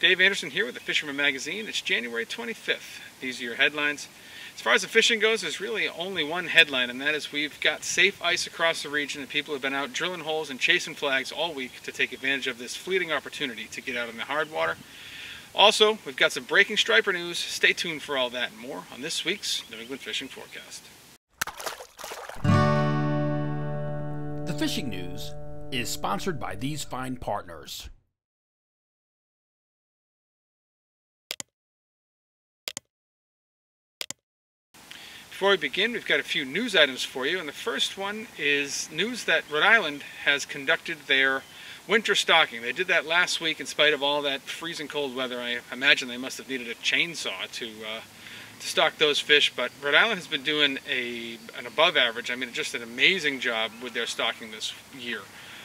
Dave Anderson here with The Fisherman Magazine. It's January 25th. These are your headlines. As far as the fishing goes, there's really only one headline, and that is we've got safe ice across the region, and people have been out drilling holes and chasing flags all week to take advantage of this fleeting opportunity to get out in the hard water. Also, we've got some breaking striper news. Stay tuned for all that and more on this week's New England Fishing Forecast. The fishing news is sponsored by these fine partners. Before we begin, we've got a few news items for you, and the first one is news that Rhode Island has conducted their winter stocking. They did that last week in spite of all that freezing cold weather. I imagine they must have needed a chainsaw to stock those fish, but Rhode Island has been doing an above average, I mean just an amazing job with their stocking this year.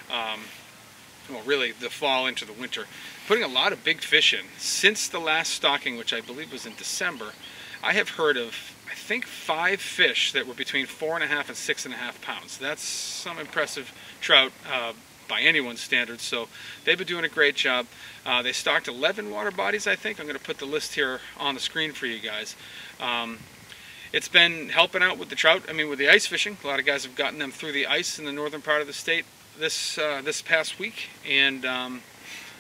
Well, really the fall into the winter. Putting a lot of big fish in. Since the last stocking, which I believe was in December, I have heard of, I think, 5 fish that were between 4.5 and 6.5 pounds. That's some impressive trout by anyone's standards, so they've been doing a great job. They stocked 11 water bodies, I think. I'm going to put the list here on the screen for you guys. It's been helping out with the trout, I mean with the ice fishing. A lot of guys have gotten them through the ice in the northern part of the state this past week, and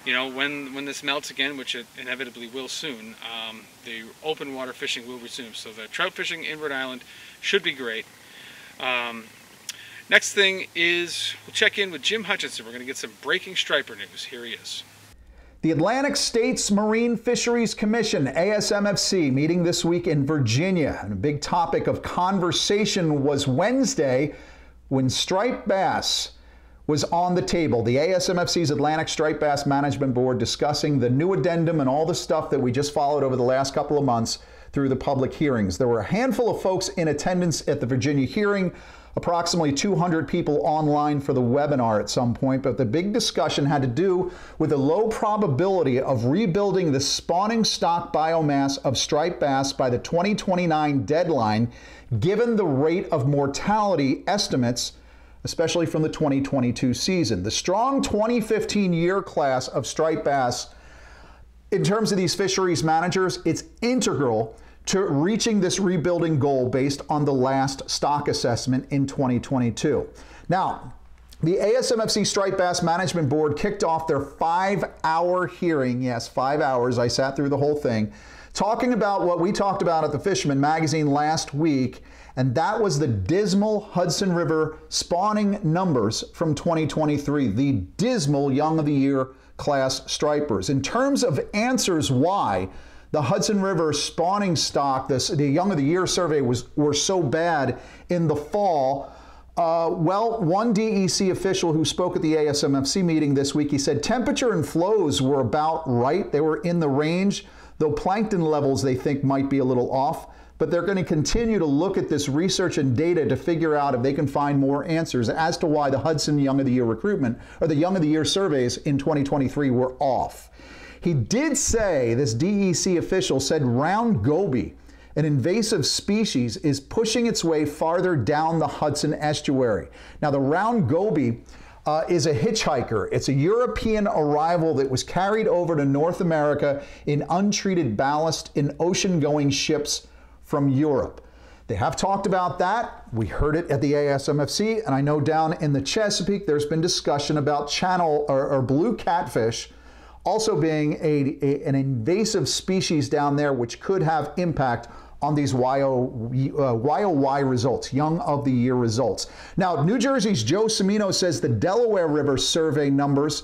you know, when this melts again, which it inevitably will soon, the open water fishing will resume. So the trout fishing in Rhode Island should be great. Next thing is we'll check in with Jim Hutchinson. We're going to get some breaking striper news. Here he is. The Atlantic States Marine Fisheries Commission, ASMFC, meeting this week in Virginia. And a big topic of conversation was Wednesday when striped bass was on the table. The ASMFC's Atlantic Striped Bass Management Board discussing the new addendum and all the stuff that we just followed over the last couple of months through the public hearings. There were a handful of folks in attendance at the Virginia hearing, approximately 200 people online for the webinar at some point, but the big discussion had to do with the low probability of rebuilding the spawning stock biomass of striped bass by the 2029 deadline, given the rate of mortality estimates, especially from the 2022 season. The strong 2015 year class of striped bass, in terms of these fisheries managers, it's integral to reaching this rebuilding goal based on the last stock assessment in 2022. Now, the ASMFC Striped Bass Management Board kicked off their 5-hour hearing, yes, 5 hours, I sat through the whole thing, talking about what we talked about at the Fisherman Magazine last week, and that was the dismal Hudson River spawning numbers from 2023, the dismal Young of the Year class stripers. In terms of answers why the Hudson River spawning stock, the Young of the Year survey were so bad in the fall, well, one DEC official who spoke at the ASMFC meeting this week, he said temperature and flows were about right. They were in the range, though plankton levels they think might be a little off. But they're going to continue to look at this research and data to figure out if they can find more answers as to why the Hudson Young of the Year recruitment or the Young of the Year surveys in 2023 were off. He did say, this DEC official said, round goby, an invasive species, is pushing its way farther down the Hudson estuary. Now, the round goby is a hitchhiker. It's a European arrival that was carried over to North America in untreated ballast in ocean-going ships from Europe. They have talked about that. We heard it at the ASMFC, and I know down in the Chesapeake there's been discussion about channel or blue catfish also being an invasive species down there, which could have impact on these YOY results, Young of the Year results. Now, New Jersey's Joe Cimino says the Delaware River survey numbers,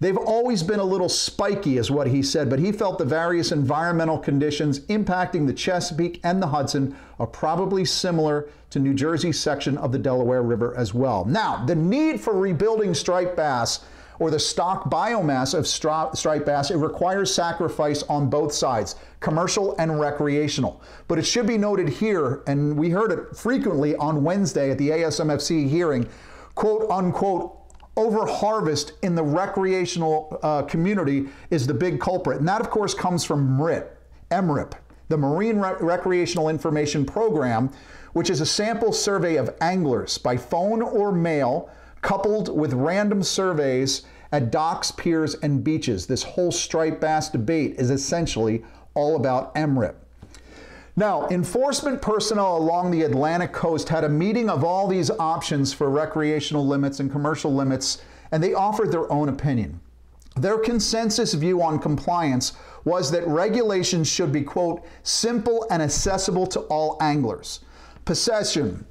they've always been a little spiky is what he said, but he felt the various environmental conditions impacting the Chesapeake and the Hudson are probably similar to New Jersey's section of the Delaware River as well. Now, the need for rebuilding striped bass or the stock biomass of striped bass, it requires sacrifice on both sides, commercial and recreational. But it should be noted here, and we heard it frequently on Wednesday at the ASMFC hearing, quote unquote, overharvest in the recreational community is the big culprit. And that, of course, comes from MRIP, the Marine Recreational Information Program, which is a sample survey of anglers by phone or mail, coupled with random surveys At docks, piers, and beaches, this whole striped bass debate is essentially all about MRIP. Now, enforcement personnel along the Atlantic coast had a meeting of all these options for recreational limits and commercial limits, and they offered their own opinion. Their consensus view on compliance was that regulations should be, quote, simple and accessible to all anglers. Possession,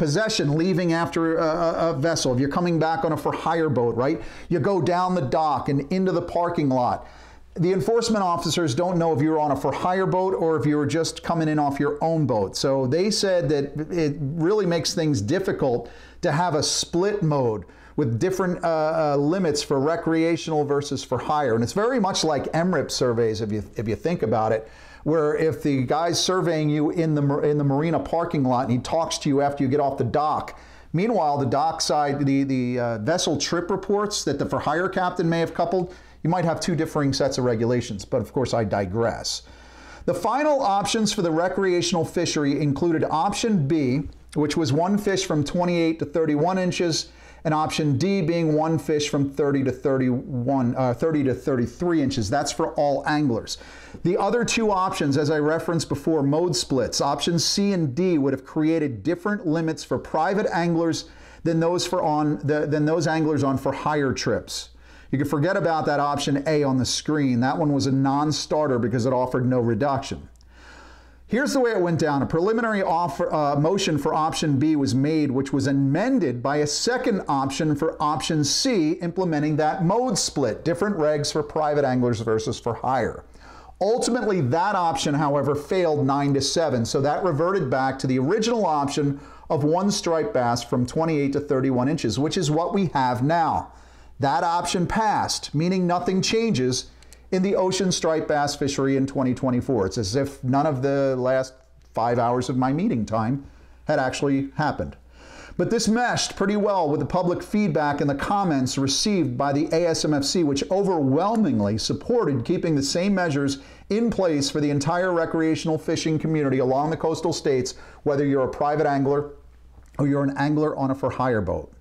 leaving after a vessel. If you're coming back on a for-hire boat, right? You go down the dock and into the parking lot. The enforcement officers don't know if you're on a for-hire boat or if you were just coming in off your own boat. So they said that it really makes things difficult to have a split mode with different limits for recreational versus for hire. And it's very much like MRIP surveys, if you think about it, where if the guy's surveying you in the marina parking lot and he talks to you after you get off the dock, meanwhile, the dock side, the vessel trip reports that the for hire captain may have coupled, you might have two differing sets of regulations, but of course I digress. The final options for the recreational fishery included option B, which was one fish from 28 to 31 inches, and option D being one fish from 30 to 33 inches. That's for all anglers. The other two options, as I referenced before, mode splits. Options C and D would have created different limits for private anglers than those anglers on for hire trips. You can forget about that option A on the screen. That one was a non-starter because it offered no reduction. Here's the way it went down. A preliminary motion for option B was made, which was amended by a second option for option C, implementing that mode split, different regs for private anglers versus for hire. Ultimately, that option, however, failed 9-7, so that reverted back to the original option of one striped bass from 28 to 31 inches, which is what we have now. That option passed, meaning nothing changes in the ocean striped bass fishery in 2024. It's as if none of the last 5 hours of my meeting time had actually happened. But this meshed pretty well with the public feedback and the comments received by the ASMFC, which overwhelmingly supported keeping the same measures in place for the entire recreational fishing community along the coastal states, whether you're a private angler or you're an angler on a for-hire boat.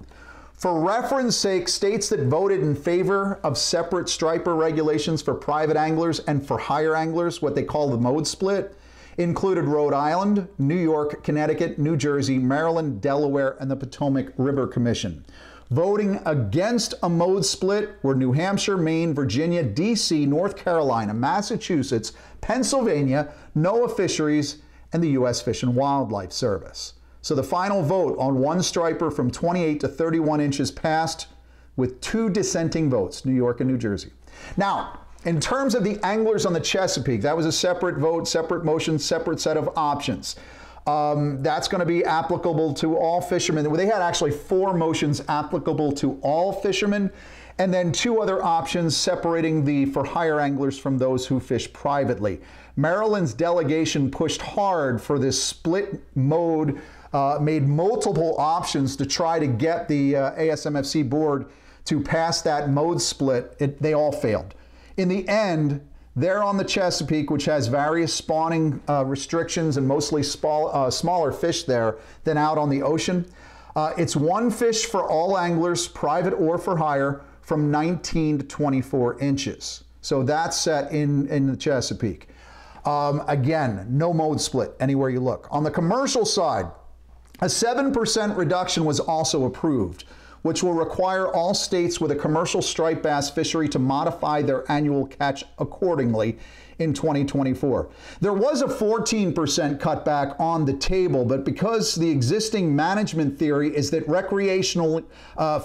For reference sake, states that voted in favor of separate striper regulations for private anglers and for hire anglers, what they call the mode split, included Rhode Island, New York, Connecticut, New Jersey, Maryland, Delaware, and the Potomac River Commission. Voting against a mode split were New Hampshire, Maine, Virginia, DC, North Carolina, Massachusetts, Pennsylvania, NOAA Fisheries, and the U.S. Fish and Wildlife Service. So the final vote on one striper from 28 to 31 inches passed with two dissenting votes, New York and New Jersey. Now, in terms of the anglers on the Chesapeake, that was a separate vote, separate motion, separate set of options. That's going to be applicable to all fishermen. They had actually four motions applicable to all fishermen, and then two other options separating the for-hire anglers from those who fish privately. Maryland's delegation pushed hard for this split mode, made multiple options to try to get the ASMFC board to pass that mode split. They all failed. In the end, there on the Chesapeake, which has various spawning restrictions and mostly smaller fish there than out on the ocean, it's one fish for all anglers, private or for hire, from 19 to 24 inches. So that's set in the Chesapeake. Again, no mode split anywhere you look. On the commercial side, a 7% reduction was also approved, which will require all states with a commercial striped bass fishery to modify their annual catch accordingly in 2024. There was a 14% cutback on the table, but because the existing management theory is that recreational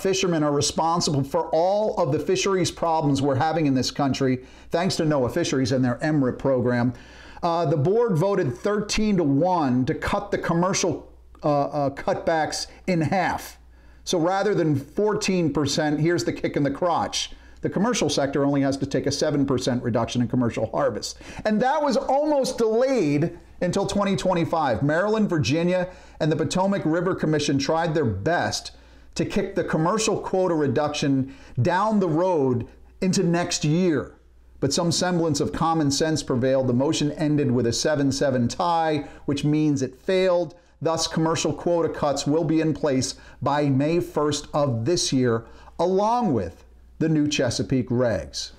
fishermen are responsible for all of the fisheries problems we're having in this country, thanks to NOAA Fisheries and their MRIP program, the board voted 13-1 to cut the commercial cutbacks in half. So rather than 14%, here's the kick in the crotch. The commercial sector only has to take a 7% reduction in commercial harvest. And that was almost delayed until 2025. Maryland, Virginia, and the Potomac River Commission tried their best to kick the commercial quota reduction down the road into next year. But some semblance of common sense prevailed. The motion ended with a 7-7 tie, which means it failed. Thus, commercial quota cuts will be in place by May 1st of this year, along with the new Chesapeake regs.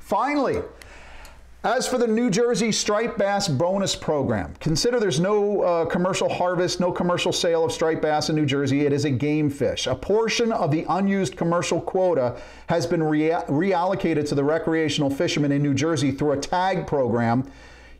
Finally, as for the New Jersey striped bass bonus program, consider there's no commercial harvest, no commercial sale of striped bass in New Jersey. It is a game fish. A portion of the unused commercial quota has been reallocated to the recreational fishermen in New Jersey through a tag program.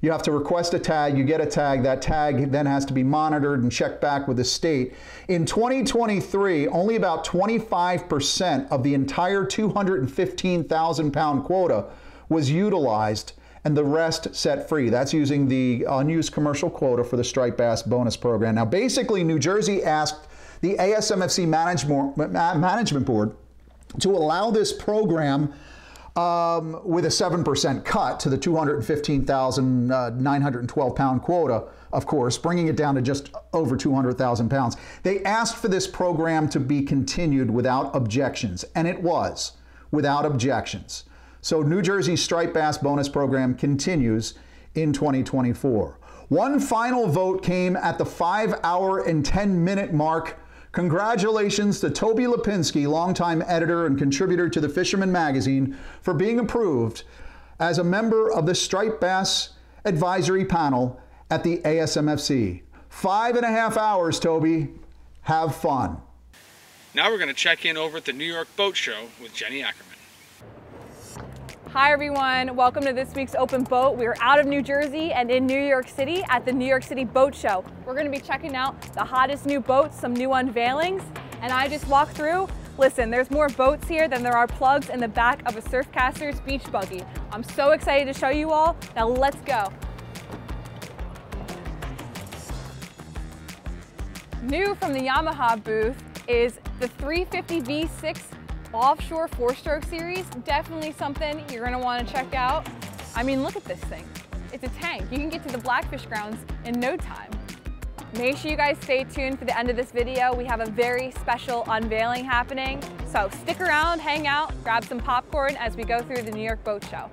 You have to request a tag, you get a tag, that tag then has to be monitored and checked back with the state. In 2023, only about 25% of the entire 215,000 pound quota was utilized, and the rest set free. That's using the unused commercial quota for the striped bass bonus program. Now, basically, New Jersey asked the ASMFC management board to allow this program with a 7% cut to the 215,912 pound quota, of course, bringing it down to just over 200,000 pounds. They asked for this program to be continued without objections, and it was without objections. So New Jersey's striped bass bonus program continues in 2024. One final vote came at the 5-hour and 10-minute mark. Congratulations to Toby Lipinski, longtime editor and contributor to The Fisherman Magazine, for being approved as a member of the striped bass advisory panel at the ASMFC. 5.5 hours, Toby. Have fun. Now we're going to check in over at the New York Boat Show with Jenny Ackerman. Hi everyone, welcome to this week's Open Boat. We are out of New Jersey and in New York City at the New York City Boat Show. We're gonna be checking out the hottest new boats, some new unveilings, and I just walked through. Listen, there's more boats here than there are plugs in the back of a Surfcaster's beach buggy. I'm so excited to show you all. Now let's go. New from the Yamaha booth is the 350 V6 Offshore 4-stroke series, definitely something you're going to want to check out. I mean, look at this thing. It's a tank. You can get to the Blackfish grounds in no time. Make sure you guys stay tuned for the end of this video. We have a very special unveiling happening. So stick around, hang out, grab some popcorn as we go through the New York Boat Show.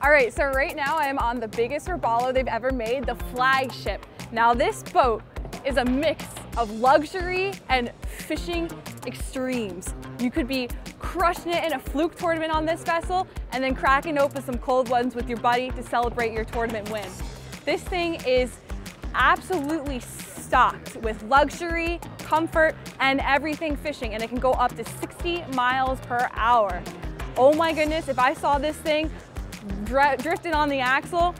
All right, so right now I am on the biggest Robalo they've ever made, the flagship. Now this boat is a mix of luxury and fishing extremes. You could be crushing it in a fluke tournament on this vessel and then cracking open some cold ones with your buddy to celebrate your tournament win. This thing is absolutely stocked with luxury, comfort, and everything fishing, and it can go up to 60 miles per hour. Oh my goodness, if I saw this thing drifting on the axle,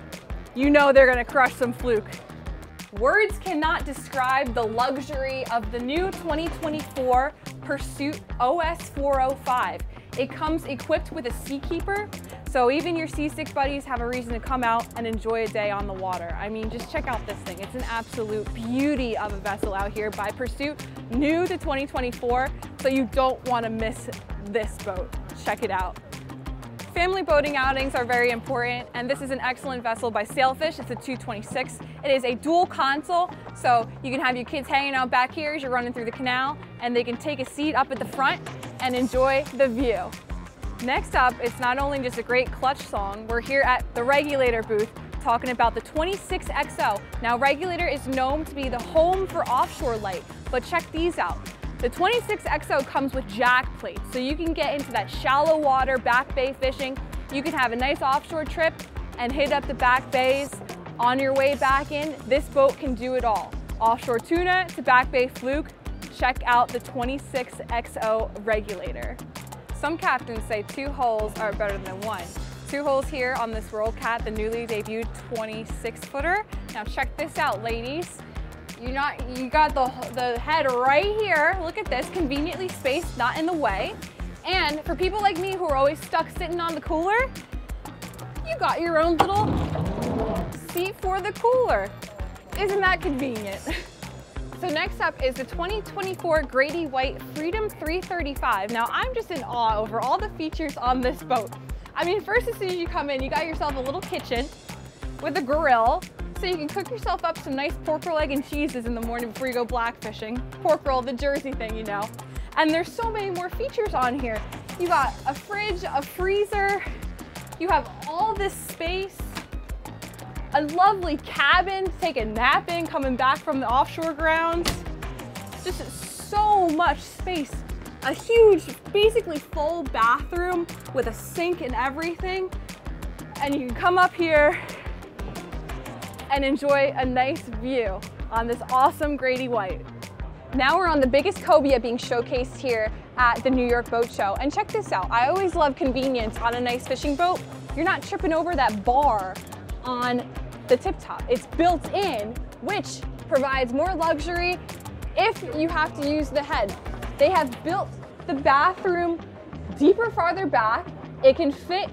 you know they're gonna crush some fluke. Words cannot describe the luxury of the new 2024 Pursuit OS 405. It comes equipped with a Sea Keeper, so even your seasick buddies have a reason to come out and enjoy a day on the water. I mean, just check out this thing. It's an absolute beauty of a vessel out here by Pursuit, new to 2024, so you don't want to miss this boat. Check it out. Family boating outings are very important, and this is an excellent vessel by Sailfish. It's a 226. It is a dual console, so you can have your kids hanging out back here as you're running through the canal, and they can take a seat up at the front and enjoy the view. Next up, it's not only just a great clutch song, we're here at the Regulator booth talking about the 26XO. Now, Regulator is known to be the home for offshore light, but check these out. The 26XO comes with jack plates, so you can get into that shallow water back bay fishing. You can have a nice offshore trip and hit up the back bays. On your way back in, this boat can do it all. Offshore tuna to back bay fluke, check out the 26XO Regulator. Some captains say two hulls are better than one. Two hulls here on this Worldcat, the newly debuted 26-footer. Now check this out, ladies. You got the head right here. Look at this, conveniently spaced, not in the way. And for people like me who are always stuck sitting on the cooler, you got your own little seat for the cooler. Isn't that convenient? So next up is the 2024 Grady White Freedom 335. Now I'm just in awe over all the features on this boat. I mean, first, as soon as you come in, you got yourself a little kitchen with a grill, so you can cook yourself up some nice pork roll, egg, and cheeses in the morning before you go blackfishing. Pork roll, the Jersey thing, you know. And there's so many more features on here. You got a fridge, a freezer, you have all this space, a lovely cabin to take a nap in coming back from the offshore grounds. Just so much space a huge, basically full bathroom with a sink and everything. And you can come up here and enjoy a nice view on this awesome Grady White. Now we're on the biggest cobia being showcased here at the New York Boat Show. And check this out, I always love convenience on a nice fishing boat. You're not tripping over that bar on the tip top. It's built in, which provides more luxury if you have to use the head. They have built the bathroom deeper, farther back. It can fit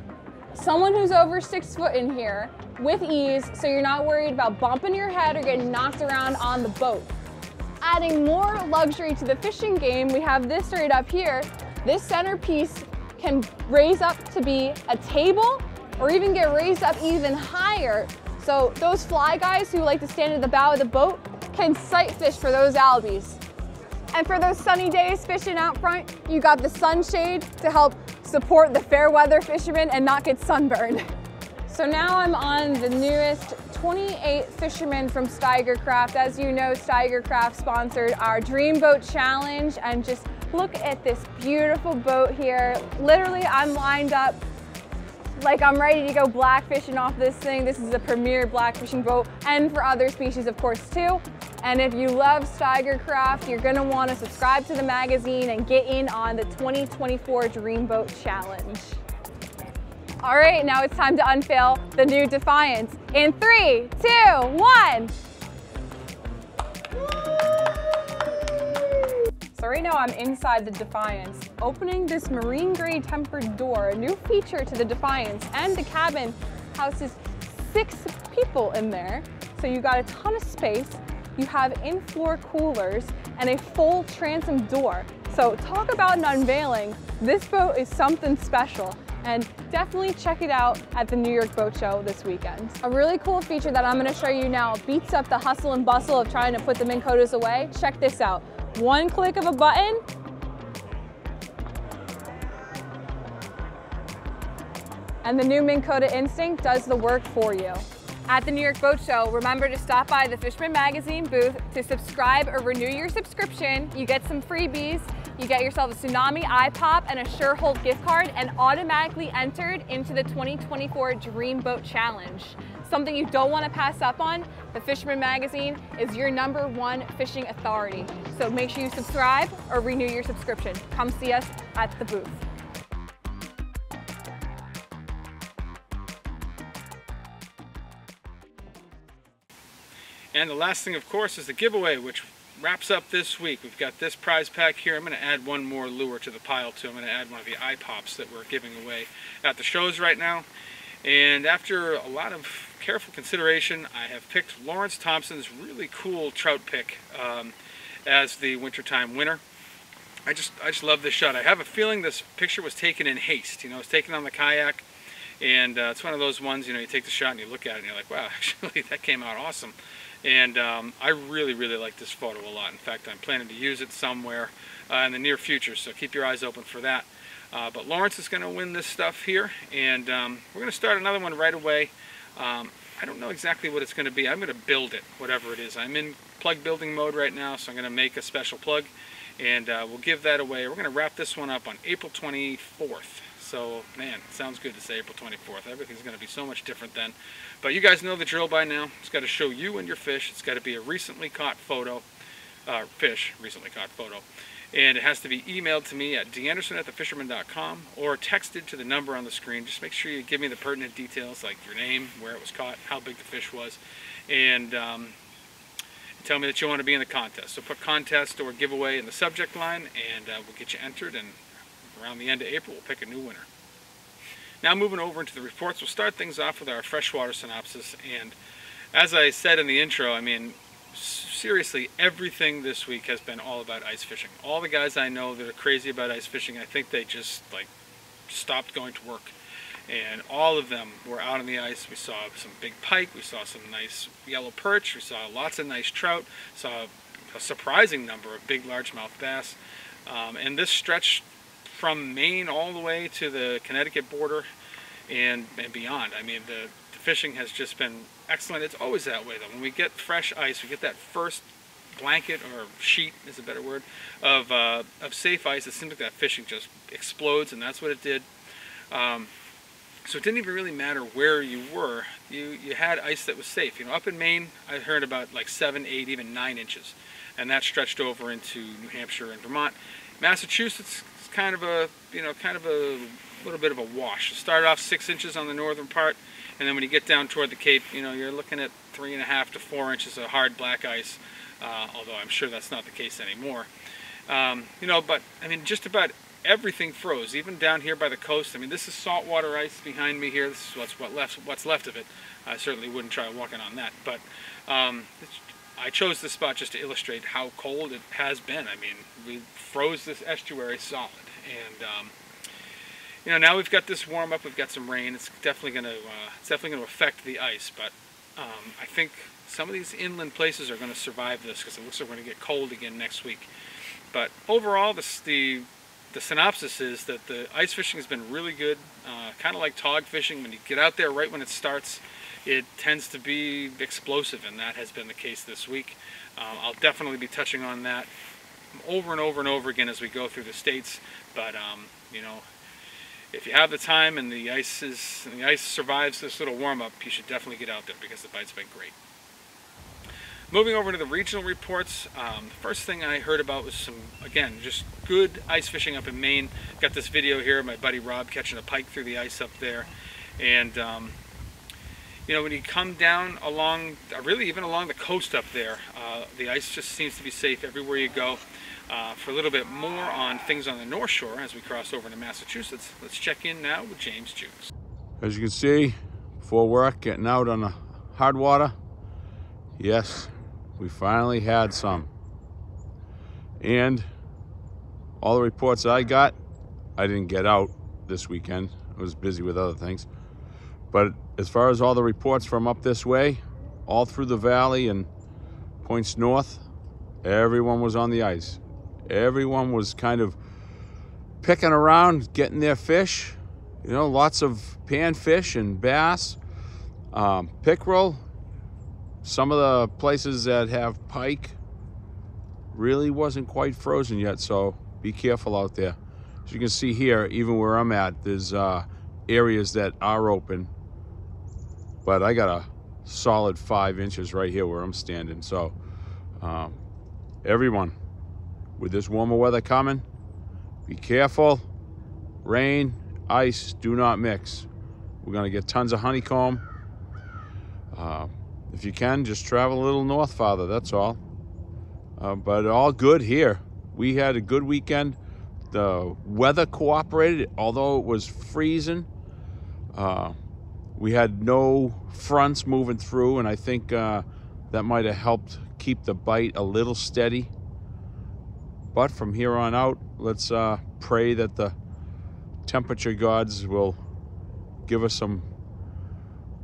someone who's over 6 foot in here with ease, so you're not worried about bumping your head or getting knocked around on the boat. Adding more luxury to the fishing game, we have this right up here. This centerpiece can raise up to be a table or even get raised up even higher. So those fly guys who like to stand at the bow of the boat can sight fish for those albies. And for those sunny days fishing out front, you got the sunshade to help support the fair weather fishermen and not get sunburned. So now I'm on the newest 28 fishermen from Steigercraft. As you know, Steigercraft sponsored our Dream Boat Challenge, and just look at this beautiful boat here. Literally, I'm lined up like I'm ready to go blackfishing off this thing. This is a premier blackfishing boat, and for other species, of course, too. And if you love Steigercraft, you're gonna wanna subscribe to the magazine and get in on the 2024 Dream Boat Challenge. All right, now it's time to unveil the new Defiance. In 3, 2, 1. So right now I'm inside the Defiance, opening this marine gray tempered door, a new feature to the Defiance, and the cabin houses 6 people in there. So you got a ton of space. You have in-floor coolers and a full transom door. So talk about an unveiling. This boat is something special, and definitely check it out at the New York Boat Show this weekend. A really cool feature that I'm gonna show you now beats up the hustle and bustle of trying to put the Minn Kotas away. Check this out. One click of a button, and the new Minn Kota Instinct does the work for you. At the New York Boat Show, remember to stop by the Fisherman Magazine booth to subscribe or renew your subscription. You get some freebies. You get yourself a Tsunami iPop and a Surehold gift card, and automatically entered into the 2024 Dream Boat Challenge. Something you don't want to pass up on. The Fisherman Magazine is your #1 fishing authority. So make sure you subscribe or renew your subscription. Come see us at the booth. And the last thing, of course, is the giveaway, which wraps up this week. We've got this prize pack here. I'm going to add one more lure to the pile, too. I'm going to add one of the iPops that we're giving away at the shows right now. And after a lot of careful consideration, I have picked Lawrence Thompson's really cool trout pick as the wintertime winner. I just love this shot. I have a feeling this picture was taken in haste. You know, it was taken on the kayak, and it's one of those ones, you know, you take the shot and you look at it and you're like, wow, actually, that came out awesome. And I really, really like this photo a lot. In fact, I'm planning to use it somewhere in the near future, so keep your eyes open for that. But Lawrence is going to win this stuff here, and we're going to start another one right away. I don't know exactly what it's going to be. I'm going to build it, whatever it is. I'm in plug building mode right now, so I'm going to make a special plug, and we'll give that away. We're going to wrap this one up on April 24th. So, man, it sounds good to say April 24th. Everything's going to be so much different then. But you guys know the drill by now. It's got to show you and your fish. It's got to be a recently caught photo, recently caught photo. And it has to be emailed to me at danderson@thefisherman.com or texted to the number on the screen. Just make sure you give me the pertinent details, like your name, where it was caught, how big the fish was, and tell me that you want to be in the contest. So put contest or giveaway in the subject line, and we'll get you entered, and around the end of April, we'll pick a new winner. Now moving over into the reports, we'll start things off with our freshwater synopsis. And as I said in the intro, I mean, seriously, everything this week has been all about ice fishing. All the guys I know that are crazy about ice fishing, I think they just like stopped going to work. And all of them were out on the ice. We saw some big pike, we saw some nice yellow perch, we saw lots of nice trout, saw a surprising number of big largemouth bass. And this stretch from Maine all the way to the Connecticut border and beyond. I mean, the fishing has just been excellent. It's always that way, though. When we get fresh ice, we get that first blanket or sheet is a better word of safe ice. It seems like that fishing just explodes, and that's what it did. So it didn't even really matter where you were. You had ice that was safe. You know, up in Maine, I heard about like 7, 8, even 9 inches, and that stretched over into New Hampshire and Vermont. Massachusetts is kind of a little bit of a wash. It started off 6 inches on the northern part, and then when you get down toward the Cape, you know, you're looking at 3.5 to 4 inches of hard black ice. Although I'm sure that's not the case anymore. You know, but I mean, just about everything froze, even down here by the coast. I mean, this is saltwater ice behind me here. This is what's left of it. I certainly wouldn't try walking on that, but I chose this spot just to illustrate how cold it has been. I mean, we froze this estuary solid, and you know, now we've got this warm up. We've got some rain. It's definitely going to affect the ice, but I think some of these inland places are going to survive this, because it looks like we're going to get cold again next week. But overall, the synopsis is that the ice fishing has been really good, kind of like tog fishing. When you get out there right when it starts, it tends to be explosive, and that has been the case this week. I'll definitely be touching on that over and over and over again as we go through the states. But you know, if you have the time and the ice survives this little warm-up, you should definitely get out there, because the bite's been great. Moving over to the regional reports, the first thing I heard about was some, again, just good ice fishing up in Maine. Got this video here of my buddy Rob catching a pike through the ice up there. And, you know, when you come down along, really even along the coast up there, the ice just seems to be safe everywhere you go. For a little bit more on things on the North Shore as we cross over to Massachusetts, let's check in now with James Jukes. As you can see, before work, getting out on the hard water, yes, we finally had some. And all the reports I got, I didn't get out this weekend. I was busy with other things. But as far as all the reports from up this way, all through the valley and points north, everyone was on the ice. Everyone was kind of picking around, getting their fish. You know, lots of panfish and bass, pickerel. Some of the places that have pike really wasn't quite frozen yet, so be careful out there. As you can see here, even where I'm at, there's areas that are open, but I got a solid 5 inches right here where I'm standing. So everyone, with this warmer weather coming, be careful. Rain, ice, do not mix. We're gonna get tons of honeycomb. If you can, just travel a little north farther, that's all. But all good here. We had a good weekend. The weather cooperated, although it was freezing. We had no fronts moving through, and I think that might have helped keep the bite a little steady. But from here on out, let's pray that the temperature gods will give us some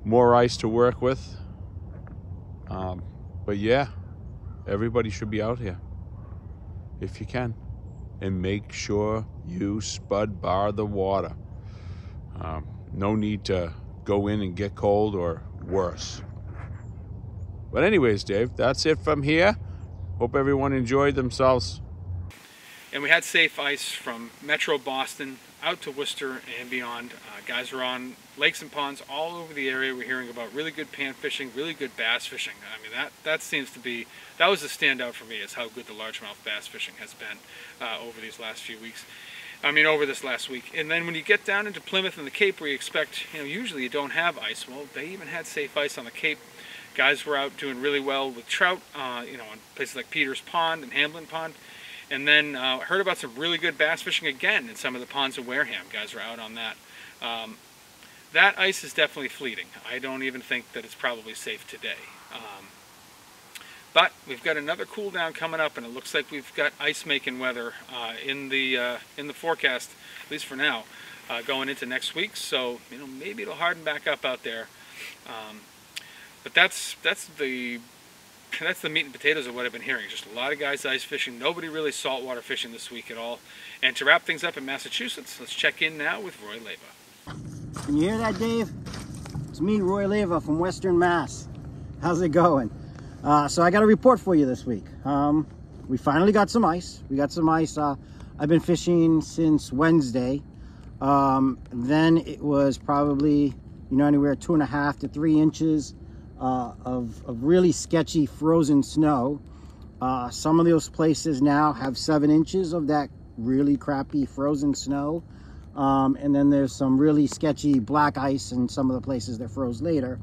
more ice to work with. But yeah, everybody should be out here if you can, and make sure you spud bar the water. No need to go in and get cold or worse. But anyways, Dave, that's it from here. Hope everyone enjoyed themselves. And we had safe ice from Metro Boston out to Worcester and beyond. Guys were on lakes and ponds all over the area. We're hearing about really good pan fishing, really good bass fishing. I mean, that seems to be, that was a standout for me, is how good the largemouth bass fishing has been over these last few weeks. I mean, over this last week. And then when you get down into Plymouth and the Cape, where you expect, you know, usually you don't have ice. Well, they even had safe ice on the Cape. Guys were out doing really well with trout, you know, on places like Peter's Pond and Hamblin Pond. And then I heard about some really good bass fishing again in some of the ponds in Wareham. Guys were out on that. That ice is definitely fleeting. I don't even think that it's probably safe today. But we've got another cool down coming up, and it looks like we've got ice making weather in the forecast, at least for now, going into next week. So, you know, maybe it'll harden back up out there. But that's the meat and potatoes of what I've been hearing. Just a lot of guys ice fishing. Nobody really saltwater fishing this week at all. And to wrap things up in Massachusetts, let's check in now with Roy Leva. Can you hear that, Dave? It's me, Roy Leva, from Western Mass. How's it going? So I got a report for you this week. We finally got some ice. I've been fishing since Wednesday. Then it was probably, anywhere 2.5 to 3 inches of really sketchy frozen snow. Some of those places now have 7 inches of that really crappy frozen snow. And then there's some really sketchy black ice in some of the places that froze later.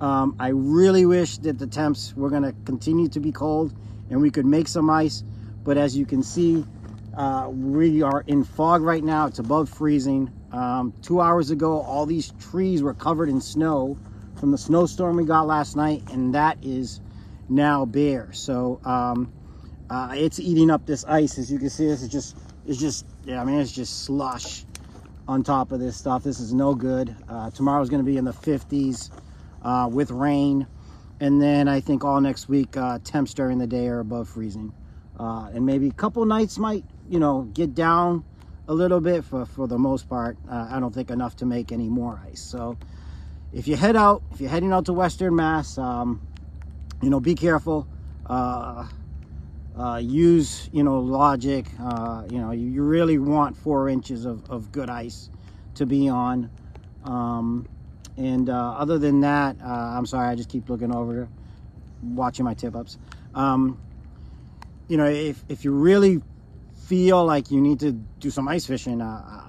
I really wish that the temps were going to continue to be cold and we could make some ice. But as you can see, we are in fog right now. It's above freezing. 2 hours ago, all these trees were covered in snow from the snowstorm we got last night. And that is now bare. So it's eating up this ice. As you can see, this is just it's just slush on top of this stuff. This is no good. Tomorrow's going to be in the 50s with rain, and then I think all next week temps during the day are above freezing, and maybe a couple nights might get down a little bit. For the most part, I don't think enough to make any more ice. So if you're heading out to Western Mass, be careful. Use logic. You really want 4 inches of good ice to be on. Other than that, I'm sorry, I just keep looking over watching my tip-ups. If you really feel like you need to do some ice fishing,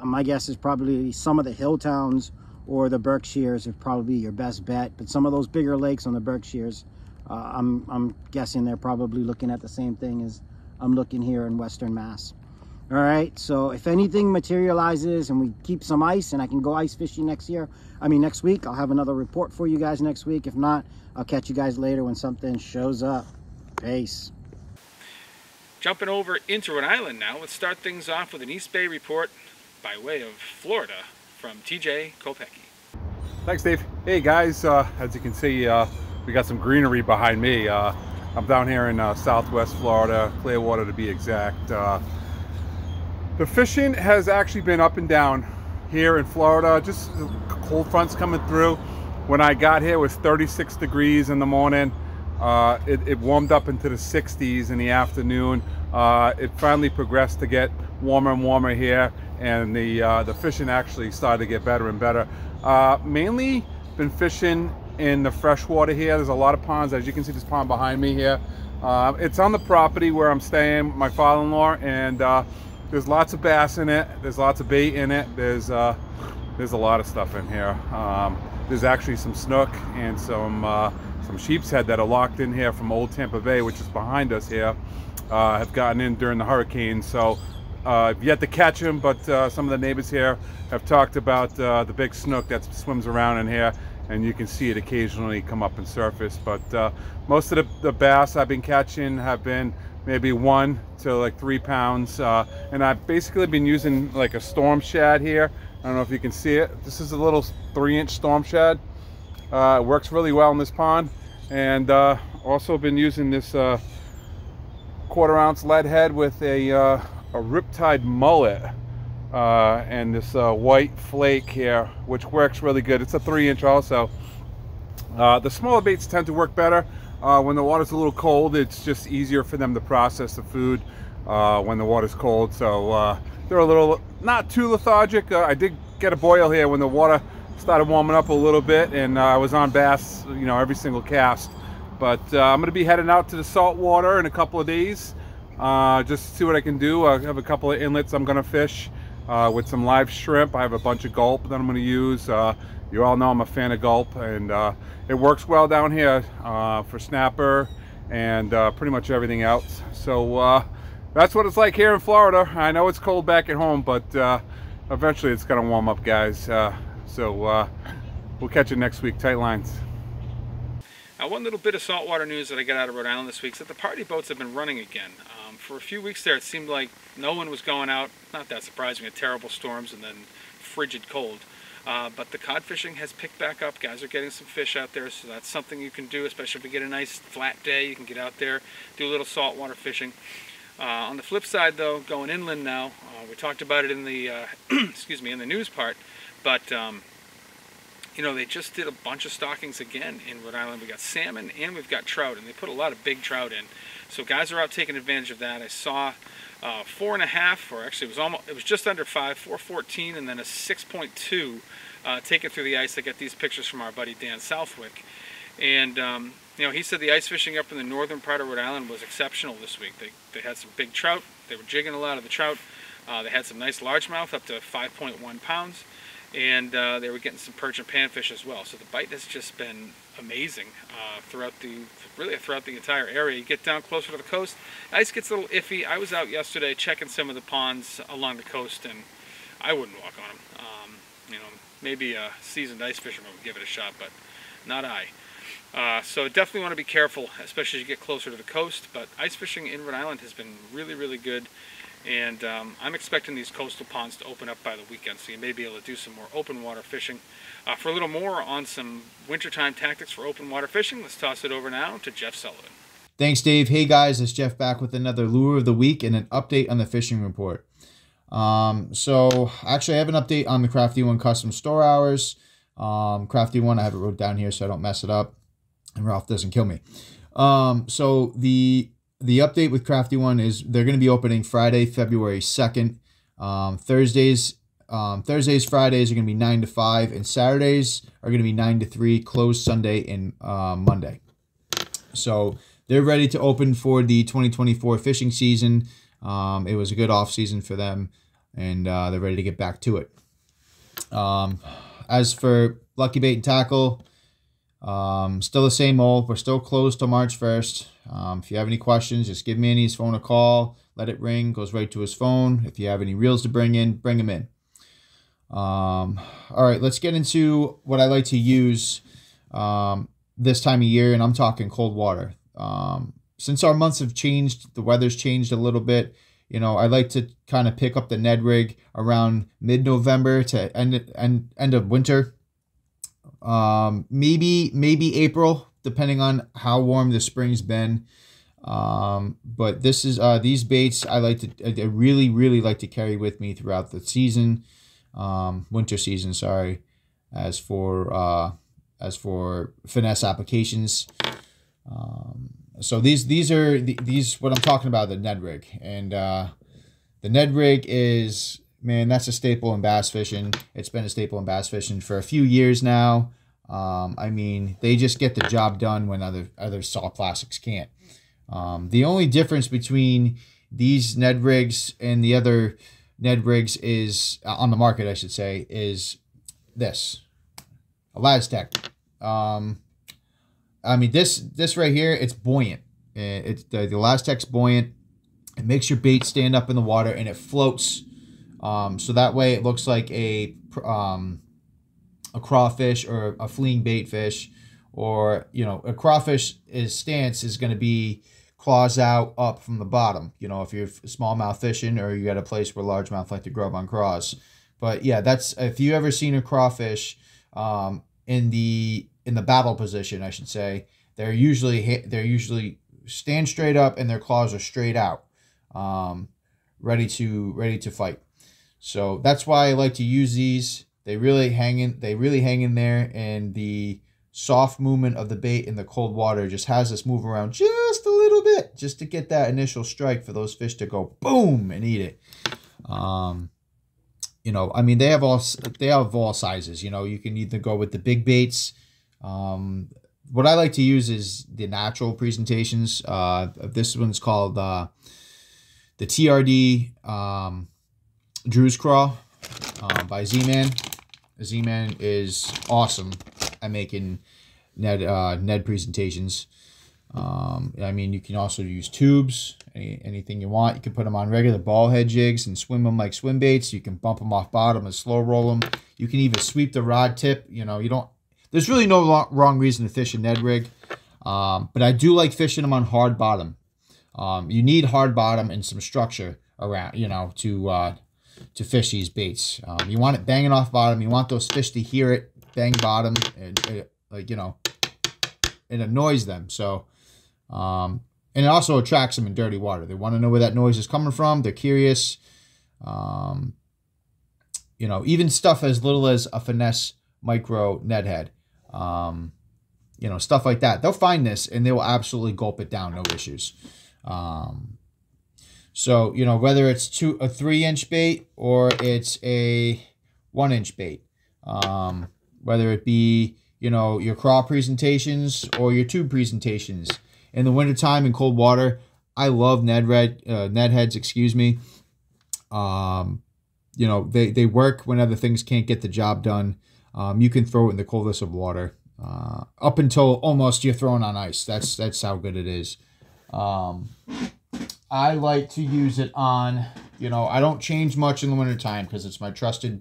my guess is probably some of the hill towns or the Berkshires are probably your best bet. But some of those bigger lakes on the Berkshires, I'm guessing they're probably looking at the same thing as I'm looking here in Western Mass. All right, so if anything materializes and we keep some ice and I can go ice fishing next week, I'll have another report for you guys next week. If not, I'll catch you guys later when something shows up. Peace. Jumping over into Rhode Island now, let's start things off with an East Bay report by way of Florida from TJ Kopecki. Thanks, Dave. Hey, guys, as you can see, we got some greenery behind me. I'm down here in Southwest Florida, Clearwater to be exact. The fishing has actually been up and down here in Florida. Just cold fronts coming through. When I got here, it was 36 degrees in the morning. It warmed up into the 60s in the afternoon. It finally progressed to get warmer and warmer here, and the fishing actually started to get better and better. Mainly been fishing in the freshwater here. There's a lot of ponds. As you can see, this pond behind me here, it's on the property where I'm staying with my father-in-law, and there's lots of bass in it, there's lots of bait in it, there's a lot of stuff in here. There's actually some snook and some sheep's head that are locked in here from Old Tampa Bay, which is behind us here. Have gotten in during the hurricane, so I've yet to catch him, but some of the neighbors here have talked about the big snook that swims around in here, and you can see it occasionally come up and surface. But most of the bass I've been catching have been maybe 1 to like 3 pounds, and I've basically been using like a storm shad here. I don't know if you can see it. This is a little 3-inch storm shad. It works really well in this pond, and also been using this 1/4 ounce lead head with a riptide mullet, and this white flake here, which works really good. It's a 3-inch also. The smaller baits tend to work better. When the water's a little cold, it's just easier for them to process the food when the water's cold. So they're a little, not too lethargic. I did get a boil here when the water started warming up a little bit, and I was on bass, every single cast. But I'm gonna be heading out to the salt water in a couple of days, just to see what I can do. I have a couple of inlets I'm gonna fish with some live shrimp. I have a bunch of gulp that I'm going to use. You all know I'm a fan of gulp, and it works well down here for snapper and pretty much everything else. So that's what it's like here in Florida. I know it's cold back at home, but eventually it's going to warm up, guys. So we'll catch you next week. Tight lines. Now, one little bit of saltwater news that I got out of Rhode Island this week is that the party boats have been running again. For a few weeks there, it seemed like no one was going out. Not that surprising, with terrible storms and then frigid cold. But the cod fishing has picked back up. Guys are getting some fish out there, so that's something you can do, especially if you get a nice flat day. You can get out there, do a little saltwater fishing. On the flip side, though, going inland now, we talked about it in the in the news part, but you know, they just did a bunch of stockings again in Rhode Island. We got salmon and we've got trout, and they put a lot of big trout in. So guys are out taking advantage of that. I saw 4.5, or actually it was just under 5, 4.14, and then a 6.2 taken through the ice. I got these pictures from our buddy Dan Southwick, and you know, he said the ice fishing up in the northern part of Rhode Island was exceptional this week. They had some big trout. They were jigging a lot of the trout. They had some nice largemouth up to 5.1 pounds, and they were getting some perch and panfish as well. So the bite has just been amazing throughout the entire area. You get down closer to the coast, ice gets a little iffy. I was out yesterday checking some of the ponds along the coast, and I wouldn't walk on them. You know, maybe a seasoned ice fisherman would give it a shot, but not I. So definitely want to be careful, especially as you get closer to the coast. But ice fishing in Rhode Island has been really, really good. And I'm expecting these coastal ponds to open up by the weekend, so you may be able to do some more open water fishing. For a little more on some wintertime tactics for open water fishing, let's toss it over now to Jeff Sullivan. Thanks, Dave. Hey, guys, it's Jeff back with another Lure of the Week and an update on the fishing report. So actually, I have an update on the Crafty One custom store hours. Crafty One, I have it wrote down here so I don't mess it up, and Ralph doesn't kill me. So the update with Crafty One is they're going to be opening Friday, February 2nd. Thursdays, Fridays are going to be 9 to 5, and Saturdays are going to be 9 to 3, closed Sunday and Monday. So they're ready to open for the 2024 fishing season. It was a good off season for them, and they're ready to get back to it. As for Lucky Bait and Tackle, still the same old. We're still closed till March 1st. If you have any questions, just give Manny his phone a call. Let it ring. Goes right to his phone. If you have any reels to bring in, bring them in. All right, let's get into what I like to use this time of year, and I'm talking cold water. Since our months have changed, the weather's changed a little bit. You know, I like to kind of pick up the Ned rig around mid-November to end of winter. Maybe April, depending on how warm the spring's been. But this is these baits I really like to carry with me throughout the season, winter season, sorry. As for finesse applications, so these are what I'm talking about, the Ned rig. And the Ned rig is, man, that's a staple in bass fishing. It's been a staple in bass fishing for a few years now. I mean, they just get the job done when other soft plastics can't. The only difference between these Ned rigs and the other Ned rigs is, on the market, I should say, is this. Elastec. I mean, this right here, it's buoyant. It's the Elastec's buoyant. It makes your bait stand up in the water, and it floats. So that way it looks like a crawfish or a fleeing bait fish, or, you know, a crawfish stance is going to be claws out up from the bottom. You know, if you're smallmouth fishing, or you got a place where largemouth like to grub on craws. But yeah, that's, if you ever seen a crawfish in the battle position, I should say, they're usually stand straight up and their claws are straight out, ready to fight. So that's why I like to use these. They really hang in there, and the soft movement of the bait in the cold water just has us move around just a little bit, just to get that initial strike for those fish to go boom and eat it. You know, I mean, they have all sizes. You know, you can either go with the big baits. What I like to use is the natural presentations. This one's called the TRD. Drew's Craw by Z-Man. Z-Man is awesome at making Ned presentations. I mean, you can also use tubes, anything you want. You can put them on regular ball head jigs and swim them like swim baits. You can bump them off bottom and slow roll them. You can even sweep the rod tip. You know, there's really no wrong reason to fish a Ned rig. But I do like fishing them on hard bottom. You need hard bottom and some structure around, you know, to fish these baits. You want it banging off bottom. You want those fish to hear it bang bottom, and like, you know, it annoys them. So and it also attracts them in dirty water. They want to know where that noise is coming from. They're curious. You know, even stuff as little as a finesse micro net head, you know, stuff like that. They'll find this and they will absolutely gulp it down, no issues. So, you know, whether it's a 3-inch bait or it's a 1-inch bait, whether it be, you know, your craw presentations or your tube presentations. In the wintertime in cold water, I love Ned heads, excuse me. You know, they work when other things can't get the job done. You can throw it in the coldest of water, up until almost you're throwing on ice. That's how good it is. I like to use it on, you know, I don't change much in the wintertime because it's my tried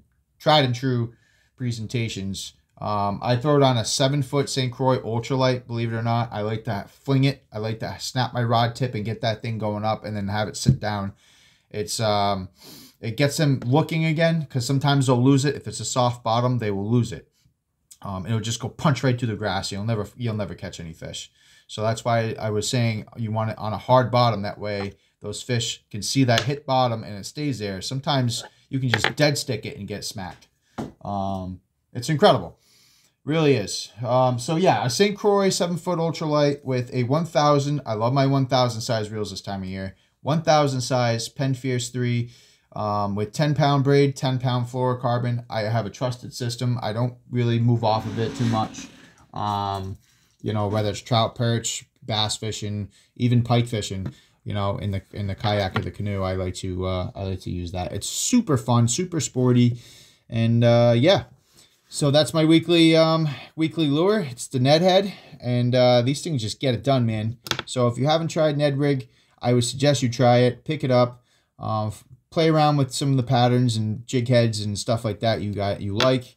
and true presentations. I throw it on a 7-foot St. Croix ultralight, believe it or not. I like to fling it. I like to snap my rod tip and get that thing going up and then have it sit down. It's, it gets them looking again, because sometimes they'll lose it. If it's a soft bottom, they will lose it. It'll just go punch right through the grass. You'll never catch any fish. So that's why I was saying you want it on a hard bottom. That way those fish can see that hit bottom and it stays there. Sometimes you can just dead stick it and get smacked. It's incredible. Really is. So yeah, a St. Croix 7-foot ultralight with a 1000. I love my 1000 size reels this time of year. 1000 size Pen Fierce 3 with 10-pound braid, 10-pound fluorocarbon. I have a trusted system. I don't really move off of it too much. You know, whether it's trout, perch, bass fishing, even pike fishing, you know, in the kayak or the canoe, I like to use that. It's super fun, super sporty, and yeah. So that's my weekly lure. It's the Ned head, and these things just get it done, man. So if you haven't tried Ned rig, I would suggest you try it. Pick it up, play around with some of the patterns and jig heads and stuff like that you like.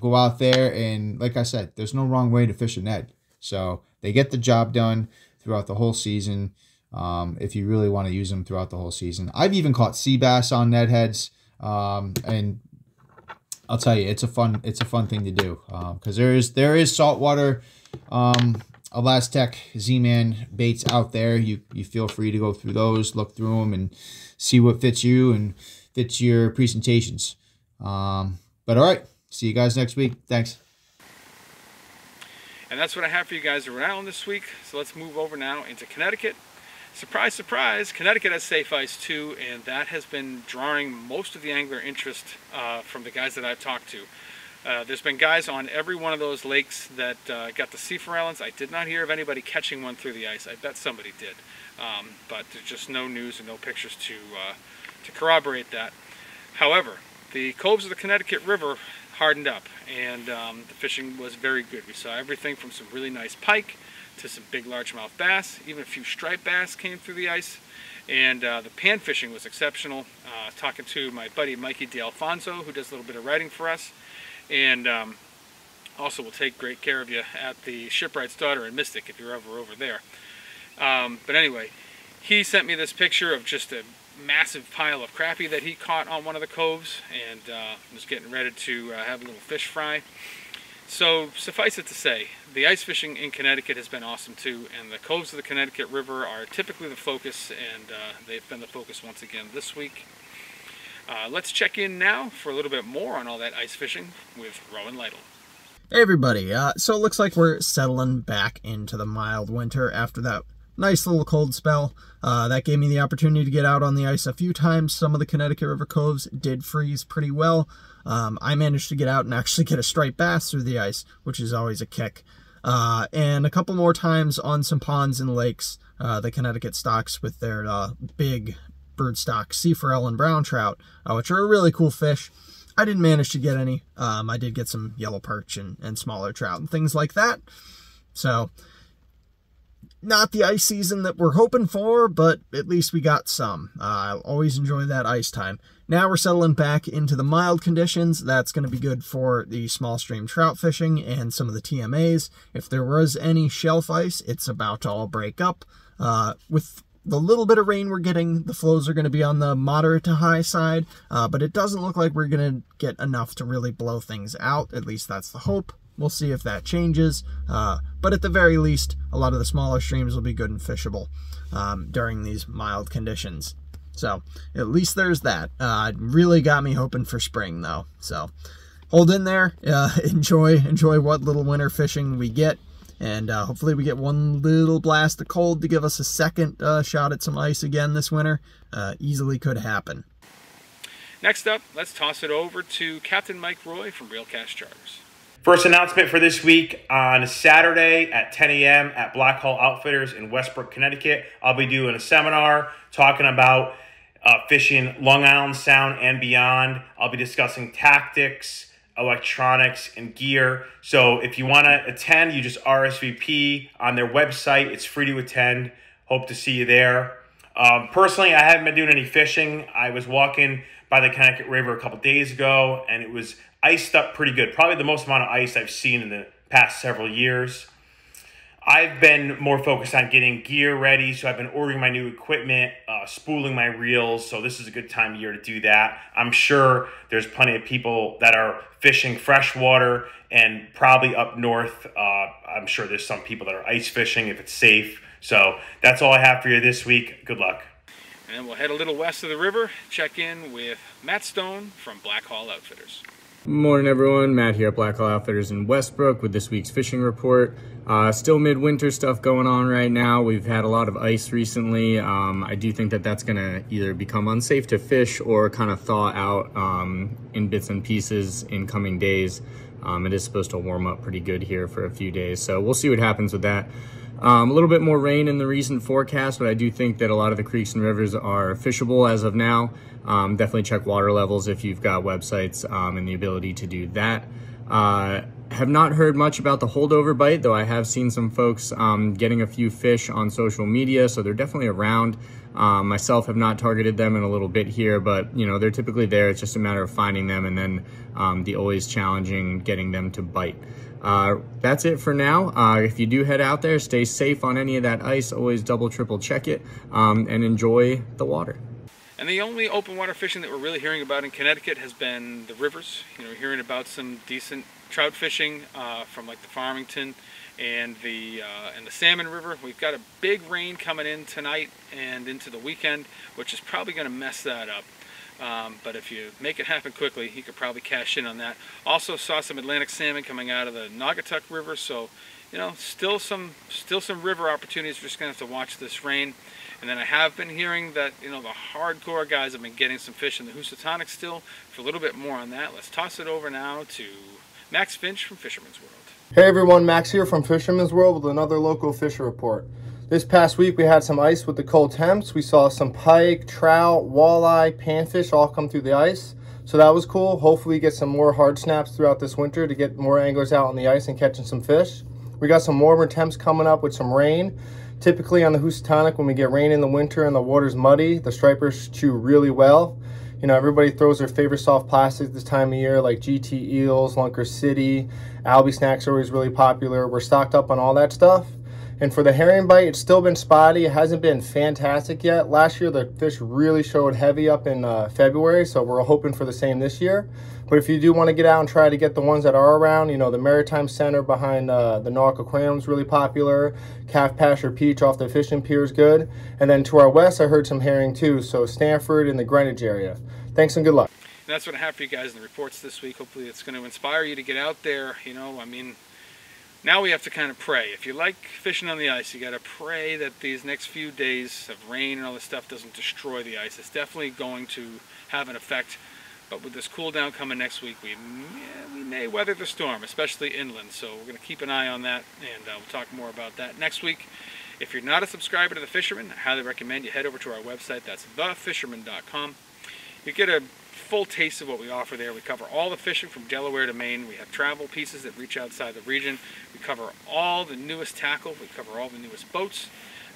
Go out there, and like I said, there's no wrong way to fish a Ned. So they get the job done throughout the whole season. If you really want to use them throughout the whole season, I've even caught sea bass on Ned heads, and I'll tell you, it's a fun thing to do, because there is saltwater Elastec Z-Man baits out there. You feel free to go through those, look through them, and see what fits you and fits your presentations. But all right, see you guys next week. Thanks. And that's what I have for you guys in Rhode Island this week. So let's move over now into Connecticut. Surprise, surprise, Connecticut has Safe Ice too, and that has been drawing most of the angler interest from the guys that I've talked to. There's been guys on every one of those lakes that got the sea forellins. I did not hear of anybody catching one through the ice. I bet somebody did, but there's just no news and no pictures to corroborate that. However, the coves of the Connecticut River hardened up, and the fishing was very good. We saw everything from some really nice pike to some big largemouth bass. Even a few striped bass came through the ice, and the pan fishing was exceptional. Talking to my buddy Mikey D'Alfonso, who does a little bit of writing for us, and also will take great care of you at the Shipwright's Daughter in Mystic if you're ever over there. But anyway, he sent me this picture of just a massive pile of crappie that he caught on one of the coves, and was getting ready to have a little fish fry. So suffice it to say, the ice fishing in Connecticut has been awesome too, and the coves of the Connecticut River are typically the focus, and they've been the focus once again this week. Let's check in now for a little bit more on all that ice fishing with Rowan Lytle. Hey everybody, so it looks like we're settling back into the mild winter after that nice little cold spell. That gave me the opportunity to get out on the ice a few times. Some of the Connecticut River coves did freeze pretty well. I managed to get out and actually get a striped bass through the ice, which is always a kick. And a couple more times on some ponds and lakes, the Connecticut stocks with their big bird stock sea forel and brown trout, which are a really cool fish. I didn't manage to get any. I did get some yellow perch and smaller trout and things like that. So, not the ice season that we're hoping for, but at least we got some. I'll always enjoy that ice time. Now we're settling back into the mild conditions. That's going to be good for the small stream trout fishing and some of the TMAs. If there was any shelf ice, it's about to all break up. With the little bit of rain we're getting, the flows are going to be on the moderate to high side, but it doesn't look like we're going to get enough to really blow things out. At least that's the hope. We'll see if that changes, but at the very least, a lot of the smaller streams will be good and fishable during these mild conditions. So at least there's that. It really got me hoping for spring though. So hold in there, enjoy what little winter fishing we get, and hopefully we get one little blast of cold to give us a second shot at some ice again this winter. Easily could happen. Next up, let's toss it over to Captain Mike Roy from Real Cash Charters. First announcement for this week, on Saturday at 10 a.m. at Black Hole Outfitters in Westbrook, Connecticut, I'll be doing a seminar talking about fishing Long Island Sound and beyond. I'll be discussing tactics, electronics, and gear. So if you want to attend, you just RSVP on their website. It's free to attend. Hope to see you there. Personally, I haven't been doing any fishing. I was walking by the Connecticut River a couple days ago, and it was iced up pretty good. Probably the most amount of ice I've seen in the past several years. I've been more focused on getting gear ready, so I've been ordering my new equipment, spooling my reels, so this is a good time of year to do that. I'm sure there's plenty of people that are fishing freshwater, and probably up north, I'm sure there's some people that are ice fishing if it's safe. So that's all I have for you this week. Good luck. And we'll head a little west of the river, check in with Matt Stone from Black Hole Outfitters. Morning everyone, Matt here at Black Hole Outfitters in Westbrook with this week's fishing report. Still midwinter stuff going on right now. We've had a lot of ice recently. I do think that that's going to either become unsafe to fish or kind of thaw out in bits and pieces in coming days. It is supposed to warm up pretty good here for a few days, so we'll see what happens with that. A little bit more rain in the recent forecast, but I do think that a lot of the creeks and rivers are fishable as of now. Definitely check water levels if you've got websites and the ability to do that. Have not heard much about the holdover bite, though I have seen some folks getting a few fish on social media, so they're definitely around. Myself have not targeted them in a little bit here, but you know, they're typically there. It's just a matter of finding them, and then the always challenging getting them to bite. That's it for now. If you do head out there, stay safe on any of that ice. Always double, triple check it, and enjoy the water. And the only open water fishing that we're really hearing about in Connecticut has been the rivers. You know, we're hearing about some decent trout fishing from like the Farmington and the Salmon River. We've got a big rain coming in tonight and into the weekend, which is probably going to mess that up. But if you make it happen quickly, you could probably cash in on that. Also saw some Atlantic salmon coming out of the Naugatuck River, so you know, still some river opportunities. We're just gonna have to watch this rain. And then I have been hearing that, you know, the hardcore guys have been getting some fish in the Housatonic still. For a little bit more on that, let's toss it over now to Max Finch from Fisherman's World. Hey everyone, Max here from Fisherman's World with another local fisher report. This past week we had some ice with the cold temps. We saw some pike, trout, walleye, panfish all come through the ice. So that was cool. Hopefully we get some more hard snaps throughout this winter to get more anglers out on the ice and catching some fish. We got some warmer temps coming up with some rain. Typically on the Housatonic, when we get rain in the winter and the water's muddy, the stripers chew really well. You know, everybody throws their favorite soft plastics this time of year, like GT eels, Lunker City, Albie snacks are always really popular. We're stocked up on all that stuff. And for the herring bite, it's still been spotty. It hasn't been fantastic yet. Last year, the fish really showed heavy up in February, so we're hoping for the same this year. But if you do want to get out and try to get the ones that are around, you know, the Maritime Center behind the Nauk Aquarium is really popular. Calf Pasture Peach off the fishing pier is good. And then to our west, I heard some herring too, so Stanford and the Greenwich area. Thanks and good luck. And that's what I have for you guys in the reports this week. Hopefully it's going to inspire you to get out there, you know, I mean... Now we have to kind of pray. If you like fishing on the ice, you got to pray that these next few days of rain and all this stuff doesn't destroy the ice. It's definitely going to have an effect. But with this cool down coming next week, we may weather the storm, especially inland. So we're going to keep an eye on that, and we'll talk more about that next week. If you're not a subscriber to The Fisherman, I highly recommend you head over to our website. That's thefisherman.com. You get a full taste of what we offer there. We cover all the fishing from Delaware to Maine. We have travel pieces that reach outside the region. We cover all the newest tackle. We cover all the newest boats.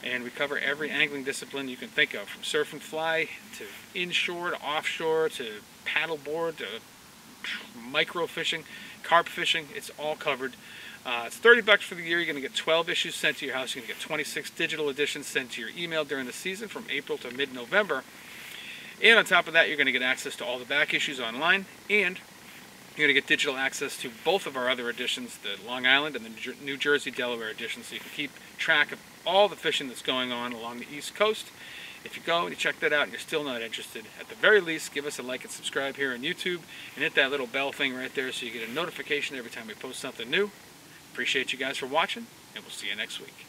And we cover every angling discipline you can think of, from surf and fly to inshore to offshore to paddleboard to micro fishing, carp fishing. It's all covered. It's 30 bucks for the year. You're going to get 12 issues sent to your house. You're going to get 26 digital editions sent to your email during the season from April to mid-November. And on top of that, you're going to get access to all the back issues online, and you're going to get digital access to both of our other editions, the Long Island and the New Jersey, Delaware edition, so you can keep track of all the fishing that's going on along the East Coast. If you go and you check that out and you're still not interested, at the very least, give us a like and subscribe here on YouTube, and hit that little bell thing right there so you get a notification every time we post something new. Appreciate you guys for watching, and we'll see you next week.